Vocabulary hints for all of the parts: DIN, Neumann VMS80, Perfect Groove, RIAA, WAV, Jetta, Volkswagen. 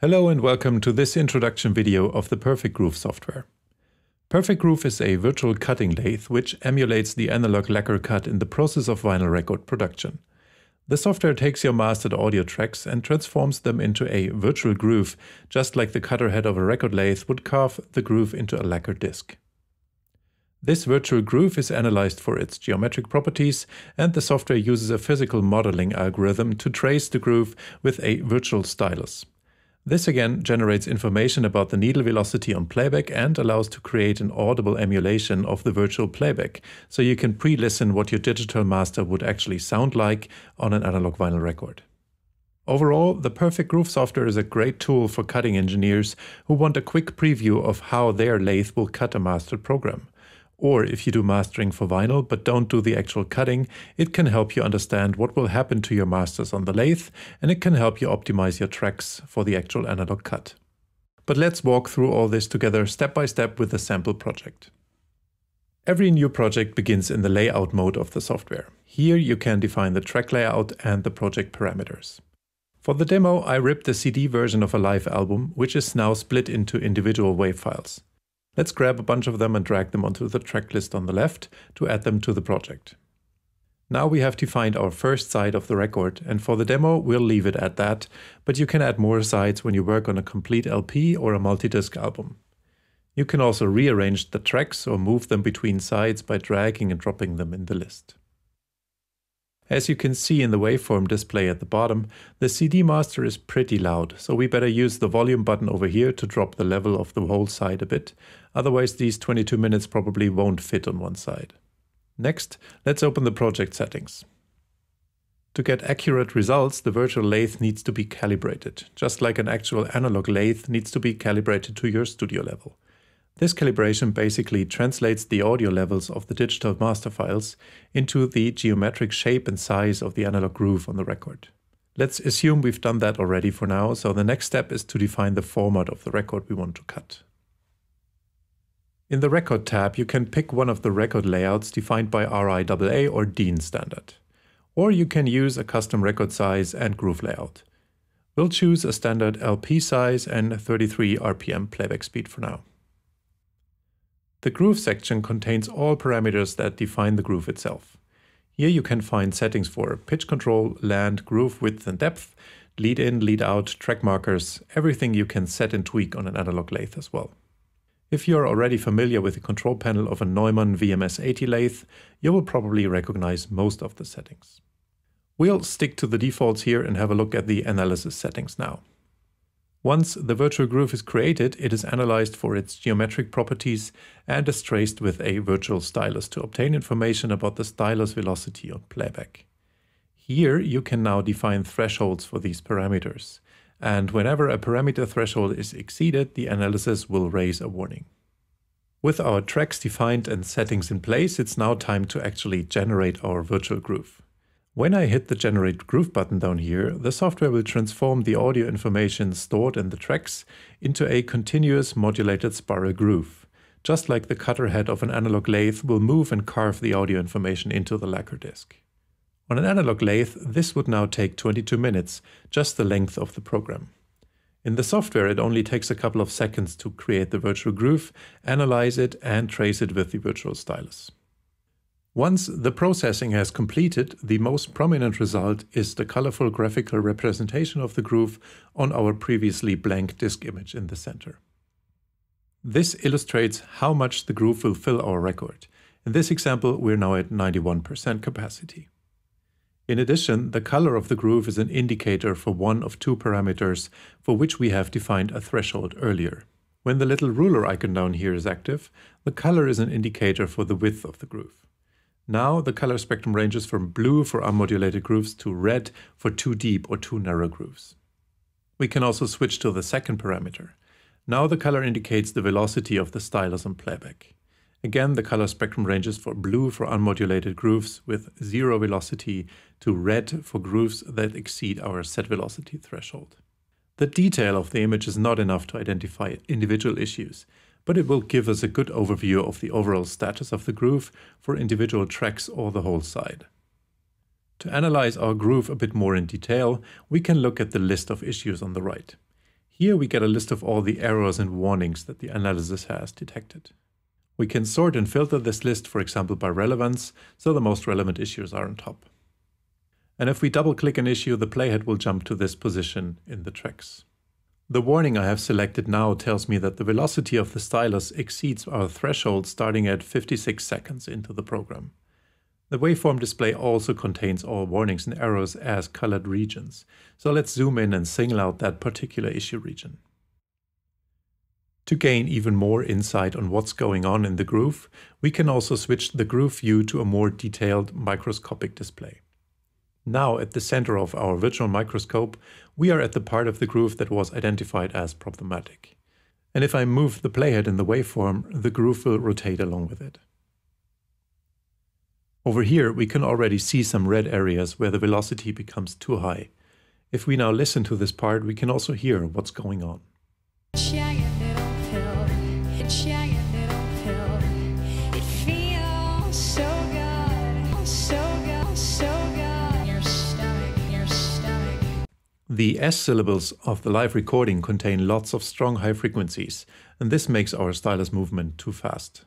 Hello and welcome to this introduction video of the Perfect Groove software. Perfect Groove is a virtual cutting lathe which emulates the analog lacquer cut in the process of vinyl record production. The software takes your mastered audio tracks and transforms them into a virtual groove, just like the cutter head of a record lathe would carve the groove into a lacquer disc. This virtual groove is analyzed for its geometric properties, and the software uses a physical modeling algorithm to trace the groove with a virtual stylus. This again generates information about the needle velocity on playback and allows to create an audible emulation of the virtual playback, so you can pre-listen what your digital master would actually sound like on an analog vinyl record. Overall, the Perfect Groove software is a great tool for cutting engineers who want a quick preview of how their lathe will cut a mastered program. Or if you do mastering for vinyl but don't do the actual cutting, it can help you understand what will happen to your masters on the lathe, and it can help you optimize your tracks for the actual analog cut. But let's walk through all this together step by step with a sample project. Every new project begins in the layout mode of the software. Here you can define the track layout and the project parameters. For the demo, I ripped the CD version of a live album, which is now split into individual WAV files. Let's grab a bunch of them and drag them onto the track list on the left to add them to the project. Now we have defined our first side of the record, and for the demo we'll leave it at that, but you can add more sides when you work on a complete LP or a multi-disc album. You can also rearrange the tracks or move them between sides by dragging and dropping them in the list. As you can see in the waveform display at the bottom, the CD master is pretty loud, so we better use the volume button over here to drop the level of the whole side a bit, otherwise these 22 minutes probably won't fit on one side. Next, let's open the project settings. To get accurate results, the virtual lathe needs to be calibrated, just like an actual analog lathe needs to be calibrated to your studio level. This calibration basically translates the audio levels of the digital master files into the geometric shape and size of the analog groove on the record. Let's assume we've done that already for now, so the next step is to define the format of the record we want to cut. In the Record tab, you can pick one of the record layouts defined by RIAA or DIN standard. Or you can use a custom record size and groove layout. We'll choose a standard LP size and 33 RPM playback speed for now. The Groove section contains all parameters that define the groove itself. Here you can find settings for pitch control, land, groove width and depth, lead in, lead out, track markers, everything you can set and tweak on an analog lathe as well. If you're already familiar with the control panel of a Neumann VMS80 lathe, you will probably recognize most of the settings. We'll stick to the defaults here and have a look at the analysis settings now. Once the virtual groove is created, it is analyzed for its geometric properties and is traced with a virtual stylus to obtain information about the stylus velocity on playback. Here you can now define thresholds for these parameters, and whenever a parameter threshold is exceeded, the analysis will raise a warning. With our tracks defined and settings in place, it's now time to actually generate our virtual groove. When I hit the Generate Groove button down here, the software will transform the audio information stored in the tracks into a continuous modulated spiral groove, just like the cutter head of an analog lathe will move and carve the audio information into the lacquer disc. On an analog lathe, this would now take 22 minutes, just the length of the program. In the software, it only takes a couple of seconds to create the virtual groove, analyze it, and trace it with the virtual stylus. Once the processing has completed, the most prominent result is the colorful graphical representation of the groove on our previously blank disk image in the center. This illustrates how much the groove will fill our record. In this example, we're now at 91% capacity. In addition, the color of the groove is an indicator for one of two parameters for which we have defined a threshold earlier. When the little ruler icon down here is active, the color is an indicator for the width of the groove. Now the color spectrum ranges from blue for unmodulated grooves to red for too deep or too narrow grooves. We can also switch to the second parameter. Now the color indicates the velocity of the stylus on playback. Again, the color spectrum ranges for blue for unmodulated grooves with zero velocity to red for grooves that exceed our set velocity threshold. The detail of the image is not enough to identify individual issues, but it will give us a good overview of the overall status of the groove for individual tracks or the whole side. To analyze our groove a bit more in detail, we can look at the list of issues on the right. Here we get a list of all the errors and warnings that the analysis has detected. We can sort and filter this list, for example, by relevance, so the most relevant issues are on top. And if we double-click an issue, the playhead will jump to this position in the tracks. The warning I have selected now tells me that the velocity of the stylus exceeds our threshold starting at 56 seconds into the program. The waveform display also contains all warnings and errors as colored regions, so let's zoom in and single out that particular issue region. To gain even more insight on what's going on in the groove, we can also switch the groove view to a more detailed microscopic display. Now, at the center of our virtual microscope, we are at the part of the groove that was identified as problematic. And if I move the playhead in the waveform, the groove will rotate along with it. Over here, we can already see some red areas where the velocity becomes too high. If we now listen to this part, we can also hear what's going on. The S syllables of the live recording contain lots of strong high frequencies, and this makes our stylus movement too fast.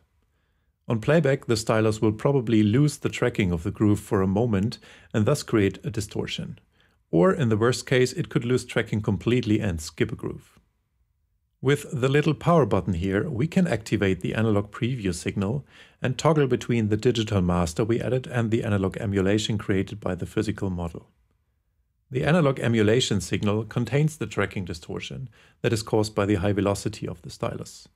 On playback, the stylus will probably lose the tracking of the groove for a moment and thus create a distortion. Or in the worst case, it could lose tracking completely and skip a groove. With the little power button here, we can activate the analog preview signal and toggle between the digital master we added and the analog emulation created by the physical model. The analog emulation signal contains the tracking distortion that is caused by the high velocity of the stylus.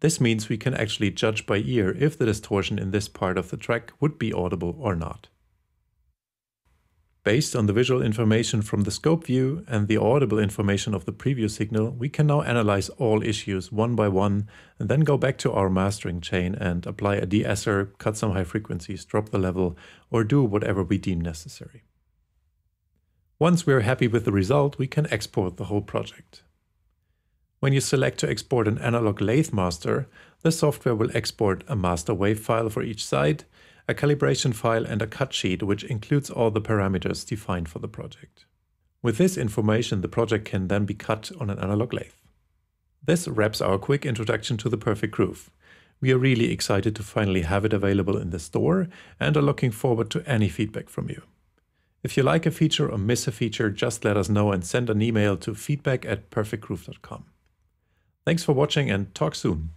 This means we can actually judge by ear if the distortion in this part of the track would be audible or not. Based on the visual information from the scope view and the audible information of the preview signal, we can now analyze all issues one by one and then go back to our mastering chain and apply a de-esser, cut some high frequencies, drop the level, or do whatever we deem necessary. Once we are happy with the result, we can export the whole project. When you select to export an analog lathe master, the software will export a master wave file for each side, a calibration file and a cut sheet which includes all the parameters defined for the project. With this information, the project can then be cut on an analog lathe. This wraps our quick introduction to the Perfect Groove. We are really excited to finally have it available in the store and are looking forward to any feedback from you. If you like a feature or miss a feature, just let us know and send an email to feedback@perfectgroove.com. Thanks for watching and talk soon.